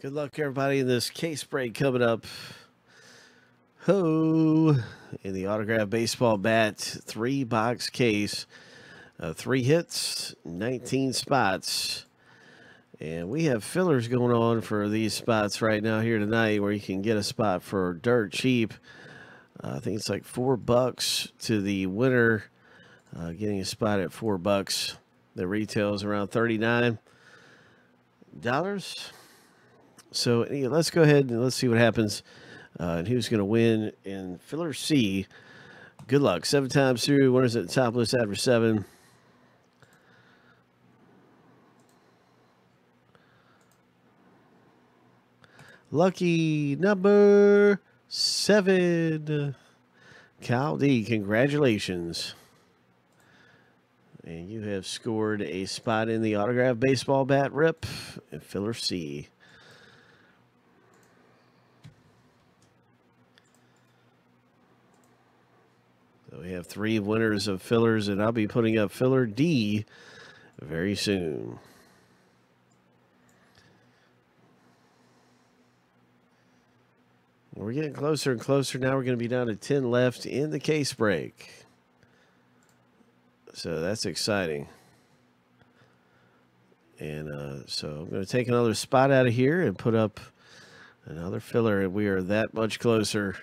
Good luck, everybody, in this case break coming up. Ho! In the autographed baseball bat, 3-box case. 3 hits, 19 spots. And we have fillers going on for these spots right now here tonight, where you can get a spot for dirt cheap. I think it's like $4 to the winner. Getting a spot at $4. The retail is around $39. So anyway, let's go ahead and let's see what happens and who's going to win in filler C. Good luck. 7 times through. Winners at the top list after 7. Lucky number 7. Kyle D, congratulations. And you have scored a spot in the autographed baseball bat rip in filler C. So we have 3 winners of fillers, and I'll be putting up filler D very soon. We're getting closer and closer. Now we're going to be down to 10 left in the case break. So that's exciting. And so I'm going to take another spot out of here and put up another filler. And we are that much closer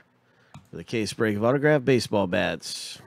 for the case break of autographed baseball bats.